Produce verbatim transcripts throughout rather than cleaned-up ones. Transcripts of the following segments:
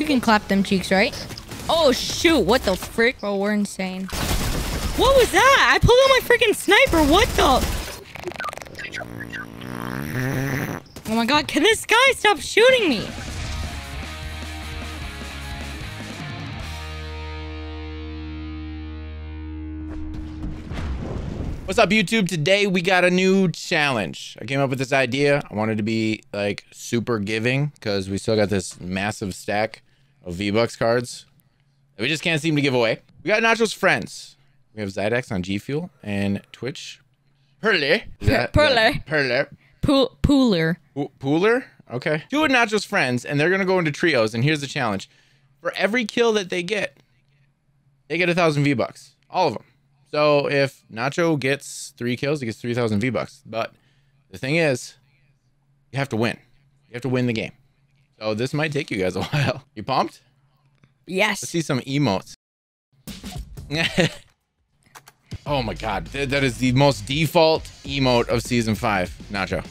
We can clap them cheeks, right? Oh, shoot. What the frick? Bro, we're insane. What was that? I pulled out my freaking sniper. What the? Oh, my God. Can this guy stop shooting me? What's up, YouTube? Today, we got a new challenge. I came up with this idea. I wanted to be, like, super giving because we still got this massive stack of V-Bucks cards that we just can't seem to give away. We got Nacho's friends. We have Zydex on G Fuel and Twitch. Perler. That, Perler. Perler. Pool, pooler. Pool, pooler? Okay. Two of Nacho's friends, and they're going to go into trios, and here's the challenge. For every kill that they get, they get one thousand V-Bucks. All of them. So if Nacho gets three kills, he gets three thousand V-Bucks. But the thing is, you have to win. You have to win the game. So this might take you guys a while. You pumped? Yes. Let's see some emotes. Oh my God. That is the most default emote of season five. Nacho.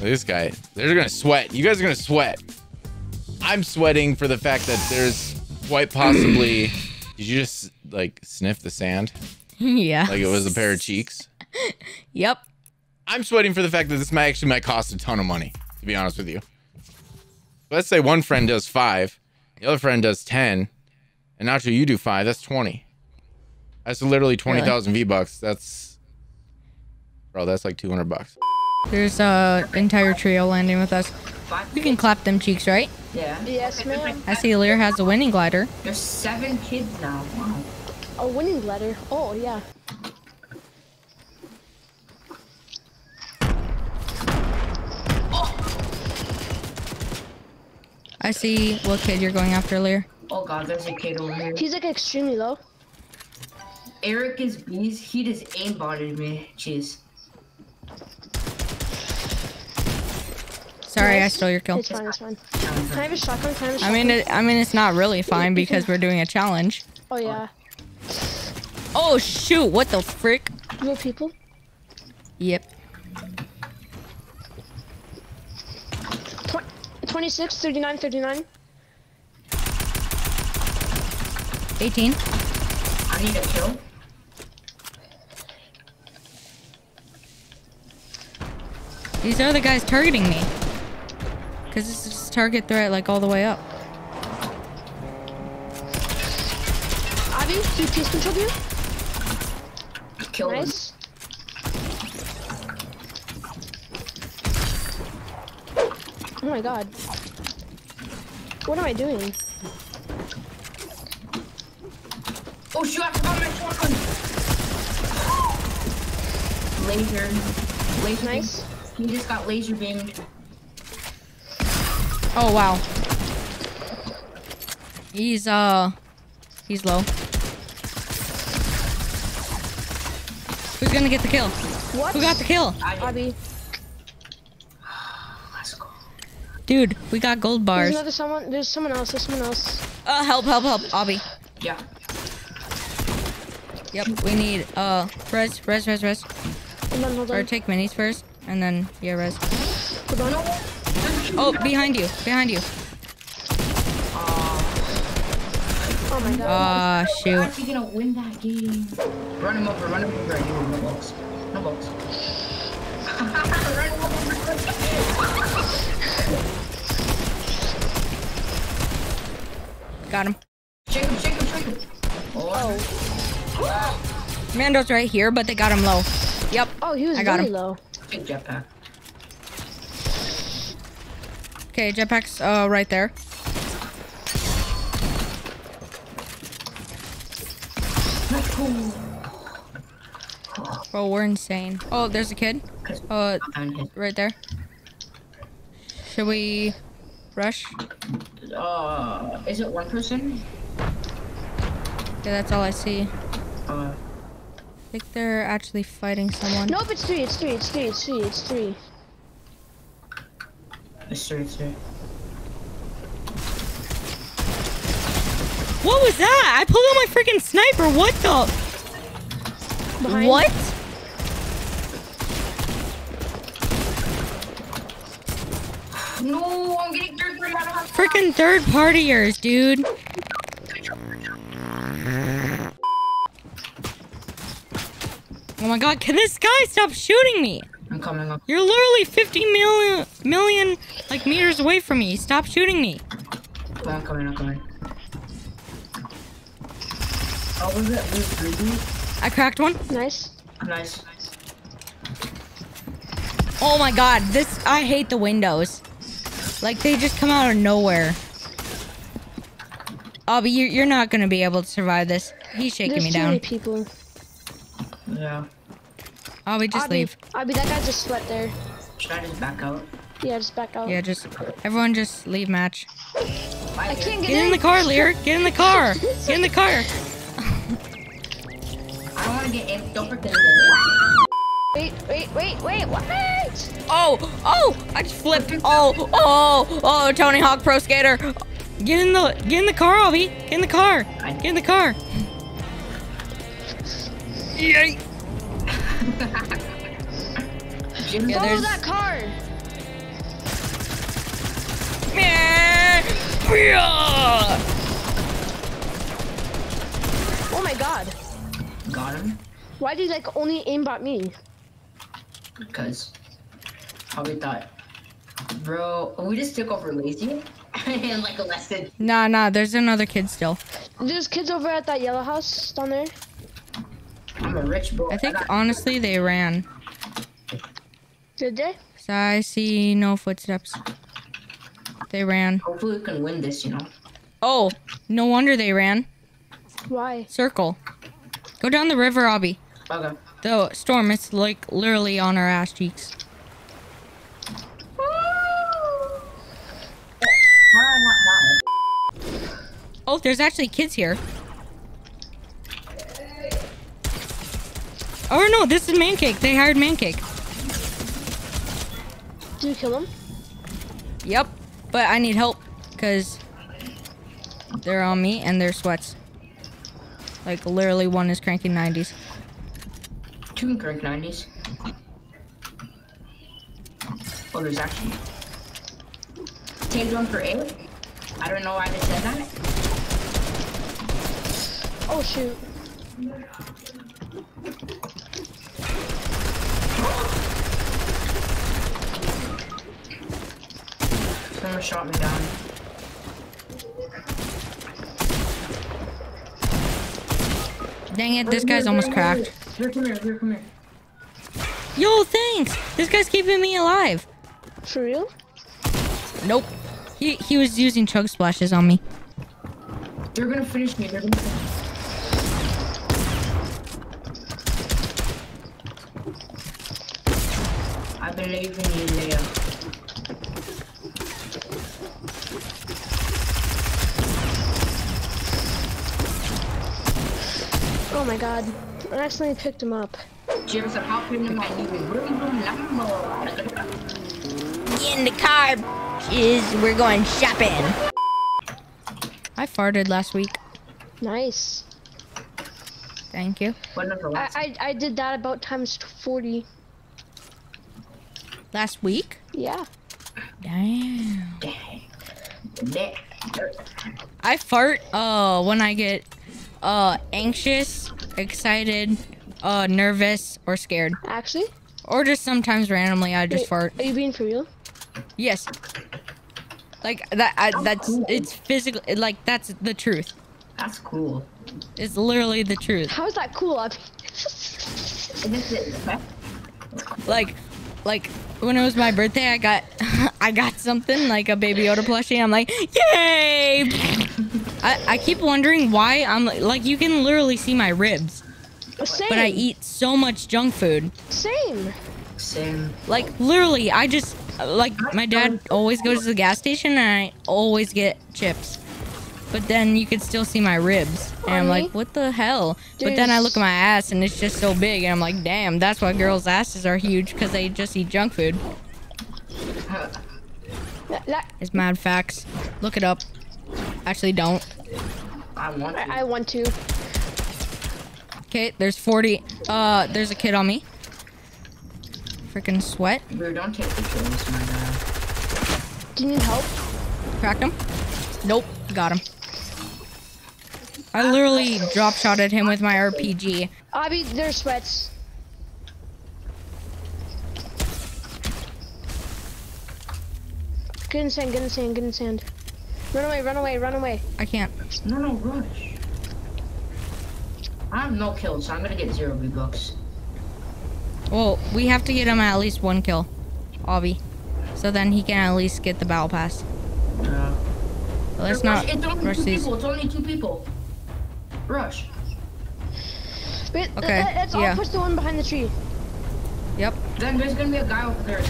This guy, they're going to sweat. You guys are going to sweat. I'm sweating for the fact that there's quite possibly... Did you just, like, sniff the sand? Yeah. Like it was a pair of cheeks? Yep. I'm sweating for the fact that this might actually might cost a ton of money, to be honest with you. Let's say one friend does five, the other friend does ten, and Nacho, you do five, that's twenty. That's literally twenty thousand really? V-Bucks. That's, bro, that's like two hundred bucks. There's an entire trio landing with us. We can clap them cheeks, right? Yeah. Yes, ma'am. I see Lear has a winning glider. There's seven kids now. Wow. A winning glider? Oh, yeah. Oh. I see what kid you're going after, Lear. Oh, God, there's a kid over here. He's, like, extremely low. Eric is beast. He just aimbotted me. Jeez. Sorry, I stole your kill. It's fine, it's fine. Can I have a shotgun? Can I have a shotgun? I mean, it, I mean, it's not really fine because we're doing a challenge. Oh, yeah. Oh, shoot. What the frick? More people? Yep. twenty-six, thirty-nine, thirty-nine. eighteen. I need a kill. These are the guys targeting me. Because this is target threat, like, all the way up. Avi, do you please control here? Kill nice. Him. Oh my God. What am I doing? Oh shoot, I forgot my shotgun! Laser. Laser. Nice. You just got laser beamed. Oh, wow. He's, uh, he's low. Who's gonna get the kill? What? Who got the kill? Abby. Let's go. Dude, we got gold bars. There's another someone, there's someone else, there's someone else. Uh, help, help, help, Abby. Yeah. Yep, we need, uh, res, res, res, res. Hold on, hold on. Or take minis first, and then, yeah, res. Hold on. No. Oh, behind you. Behind you. Oh, my God. Oh, shoot. We're actually going to win that game. Run him over. Run him over. No box. No box. Run him over. Got him. Shake him. Shake him. Shake him. Oh. Mando's right here, but they got him low. Yep. Oh, he was I got really him. Low. Big jetpack. Okay, jetpack's uh, right there. Oh, we're insane. Oh, there's a kid. Uh, right there. Should we rush? Uh, is it one person? Yeah, that's all I see. Uh, I think they're actually fighting someone. Nope, it's three. It's three. It's three. It's three. It's three. Sure, sure. What was that? I pulled out my freaking sniper. What the? Behind. What? No, I'm getting third party out of Freaking third partiers, dude. Oh my god, can this guy stop shooting me? I'm coming up. You're literally fifty million, million like meters away from me. Stop shooting me. Oh, I'm coming, I'm coming. Oh, was that really? I cracked one. Nice. Nice. Oh my god, this, I hate the windows. Like, they just come out of nowhere. Oh, but you, you're not gonna be able to survive this. He's shaking There's me down. There's too many people. Yeah. Oh, we just Obby, leave. Obby, that guy just sweat there. Should I just back out? Yeah, just back out. Yeah, just, everyone just leave match. I can't get, get in. in the car, Lear. Get in the car. Get in the car. I wanna get in. Don't forget it. Wait, wait, wait, wait, what? Oh, oh, I just flipped. Oh, oh, oh, Tony Hawk Pro Skater. Get in the, get in the car, Obby. Get in the car. Get in the car. Yay. Yeah, follow that car. Oh my god. Got him. Why do you like only aimbot me? Because probably thought, bro, we just took over Lazy and like a lesson. Nah, nah, there's another kid still. There's kids over at that yellow house down there. I'm a rich boy. I think I honestly they ran. Did they? So I see no footsteps. They ran. Hopefully we can win this, you know. Oh, no wonder they ran. Why? Circle. Go down the river, Obby. Okay. The storm is like literally on our ass cheeks. Oh, there's actually kids here. Oh no, this is Mancake. They hired Mancake. Did you kill him? Yep, but I need help because they're on me and they're sweats. Like literally, one is cranking nineties. Two can crank nineties. Oh, there's actually Tamed one for eight. I don't know why they said that. Oh shoot. Someone shot me down. Dang it, this oh, guy's here, almost here, cracked. Here, come here, here, come here. Yo, thanks! This guy's keeping me alive. For real? Nope. He he was using chug splashes on me. They're gonna finish me, they're gonna finish me. I believe in you, Leo. Oh my god. I accidentally picked him up. James, how can I even really get in the car, bitches. We're going shopping. I farted last week. Nice. Thank you. I, I, I did that about times forty. Last week? Yeah. Damn. I fart uh, when I get uh, anxious, excited, uh, nervous, or scared. Actually? Or just sometimes randomly I just Wait, fart. Are you being for real? Yes. Like, that. I, that's, that's cool. It's physical. Like, that's the truth. That's cool. It's literally the truth. How is that cool? like, like... When it was my birthday, I got I got something like a Baby Yoda plushie. I'm like, yay! I, I keep wondering why I'm like, like you can literally see my ribs, Same. but I eat so much junk food. Same. Same. Like literally, I just like my dad always goes to the gas station and I always get chips, but then you could still see my ribs and I'm like, what the hell? There's... But then I look at my ass and it's just so big and I'm like, damn, that's why girls' asses are huge, because they just eat junk food. It's mad facts. Look it up. Actually, don't. I want to. I want to. Okay, there's forty. Uh, there's a kid on me. Freaking sweat. Bro, don't take the kills, my guy. Do you need help? Cracked him. Nope. Got him. I literally drop shot at him with my R P G. I mean, they're sweats. Get in sand, get in sand, get in sand. Run away, run away, run away. I can't. No, no, rush. I have no kills, so I'm gonna get zero V-Bucks. Well, we have to get him at least one kill, Obby. So then he can at least get the battle pass. Yeah. Let's not rush. It's only rush two these. people. It's only two people. Rush. Wait, okay. Let's all yeah. push the one behind the tree. Yep. Then there's gonna be a guy over there.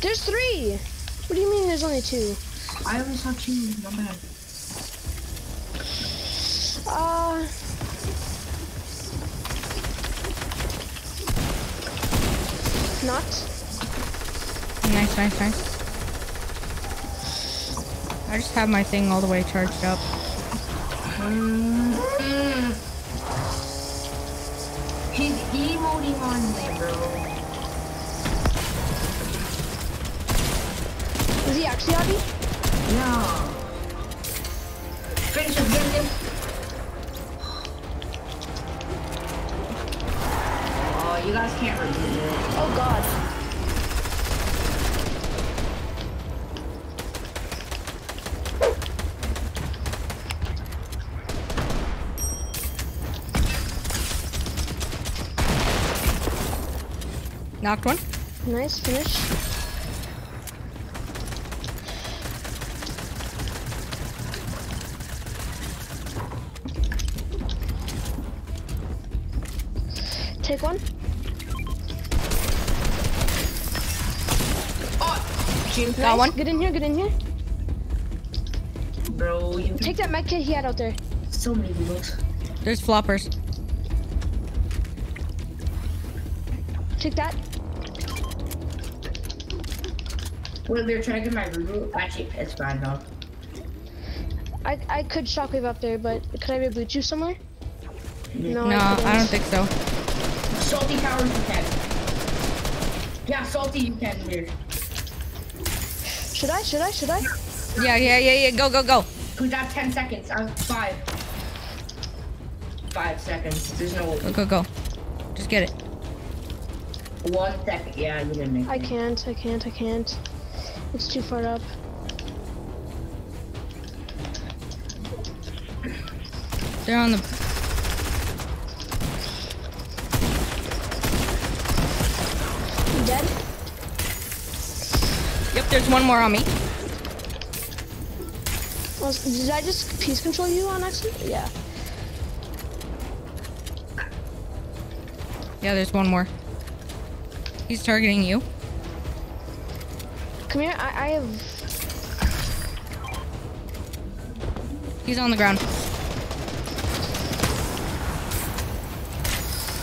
There's three! What do you mean there's only two? I only saw two, not bad. Uh... Not. Nice, nice, nice. I just have my thing all the way charged up. Um, mm. He's emoting on me, bro. Is he actually happy? No. Finish him, get him. Oh, you guys can't review it. Oh, God. Knocked one. Nice, finish. Take one. Oh, nice. Got one. Get in here, get in here. Bro, you take that med kit he had out there. So many bullets. There's floppers. Take that. Well, they're trying to get my reboot. Actually, it's fine though. I I could shockwave up there, but could I reboot you somewhere? No, no I, I don't think so. Salty powers you can. Yeah, salty you can here. Should I? Should I? Should I? Yeah, yeah, yeah, yeah. Go, go, go. We got ten seconds. I'm five. Five seconds. There's no. Go, go, go. Just get it. One second. Yeah, you didn't make it. I can't. I can't. I can't. It's too far up. They're on the. Dead? Yep, there's one more on me. Well, did I just peace control you on accident? Yeah. Yeah, there's one more. He's targeting you. Come here, I, I have... He's on the ground.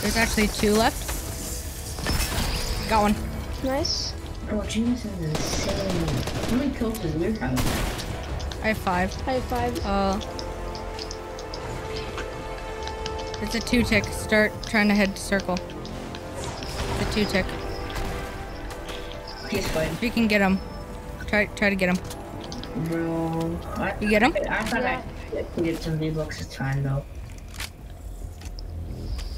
There's actually two left. Got one. Nice. Oh, James is insane. How many kills does Weird have? I have five. I have five. Uh, it's a two tick. Start trying to head to circle. It's a two tick. He's fine. If you can get him. Try, try to get him. Bro, I, you get him? I, I thought yeah. I could get some V-Bucks. It's fine though.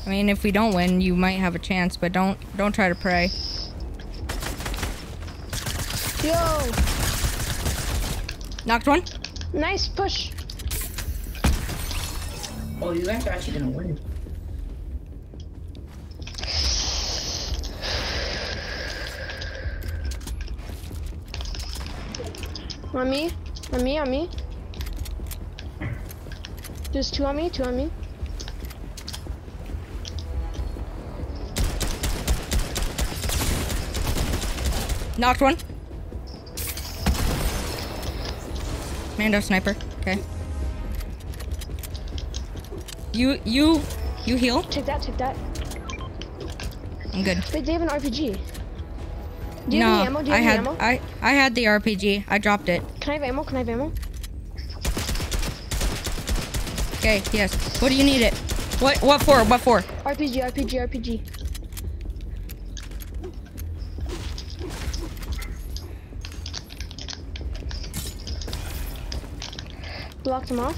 I mean, if we don't win, you might have a chance, but don't don't try to pray. Yo! Knocked one. Nice push. Oh, you guys are actually gonna win. On me, on me, on me. There's two on me, two on me. Knocked one. Mando sniper. Okay. You you you heal. Take that. Take that. I'm good. Wait, they have an R P G. Do you no, have any ammo? Do you I have had ammo? I I had the R P G. I dropped it. Can I have ammo? Can I have ammo? Okay. Yes. What do you need it? What what for? What for? R P G. R P G. R P G. Blocked him off.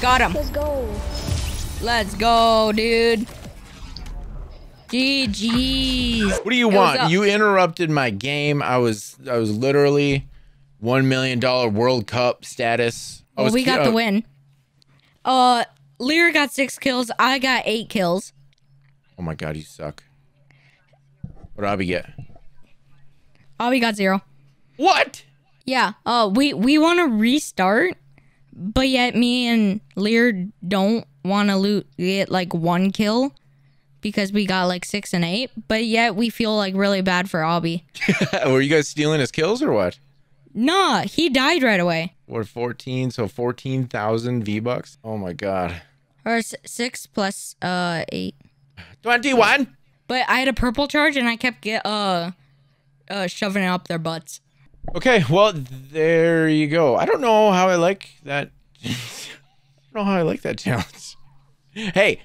Got him. Let's go. Let's go, dude. G G's. What do you want? You interrupted my game. I was I was literally one million dollar World Cup status. I well, we got uh, the win. Uh, Lear got six kills. I got eight kills. Oh my god, you suck. What did Abby get? Abby got zero. What? Yeah. Uh, we we want to restart, but yet me and Lear don't want to loot get like one kill because we got like six and eight, but yet we feel like really bad for Abby. Were you guys stealing his kills or what? Nah, he died right away. What, fourteen? So fourteen thousand V-Bucks? Oh my god. Or six plus uh eight. twenty-one. But I had a purple charge and I kept get uh uh shoving it up their butts. Okay, well there you go. I don't know how I like that. I don't know how I like that challenge. Hey,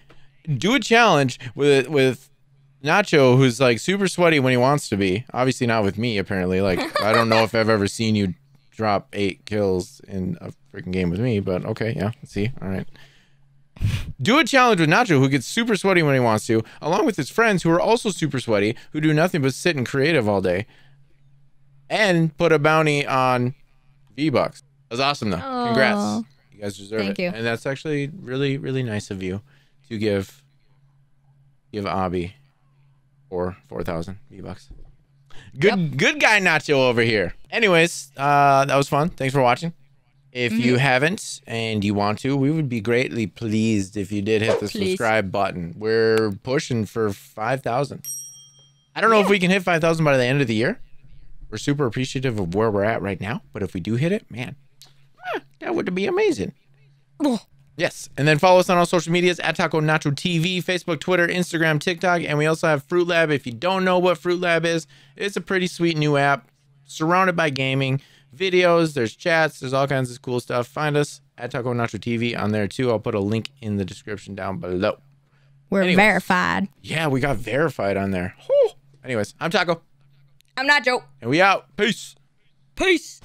do a challenge with with Nacho, who's like super sweaty when he wants to be. Obviously not with me, apparently. Like, I don't know if I've ever seen you drop eight kills in a freaking game with me, but okay, yeah, let's see. All right. Do a challenge with Nacho, who gets super sweaty when he wants to, along with his friends who are also super sweaty, who do nothing but sit and creative all day. And put a bounty on V-Bucks. That was awesome, though. Aww. Congrats. You guys deserve Thank it. You. And that's actually really, really nice of you to give give Abby or four thousand V-Bucks. Good yep. good guy Nacho over here. Anyways, uh, that was fun. Thanks for watching. If mm-hmm. you haven't and you want to, we would be greatly pleased if you did hit the Please. subscribe button. We're pushing for five thousand. I don't know yeah. if we can hit five thousand by the end of the year. We're super appreciative of where we're at right now, but if we do hit it, man, ah, that would be amazing. Oh. Yes, and then follow us on all social medias at Taco Nacho T V, Facebook, Twitter, Instagram, TikTok, and we also have Fruit Lab. If you don't know what Fruit Lab is, it's a pretty sweet new app surrounded by gaming, videos, there's chats, there's all kinds of cool stuff. Find us at Taco Nacho T V on there too. I'll put a link in the description down below. We're Anyways. verified. Yeah, we got verified on there. Whew. Anyways, I'm Taco. I'm Nacho. And we out. Peace. Peace.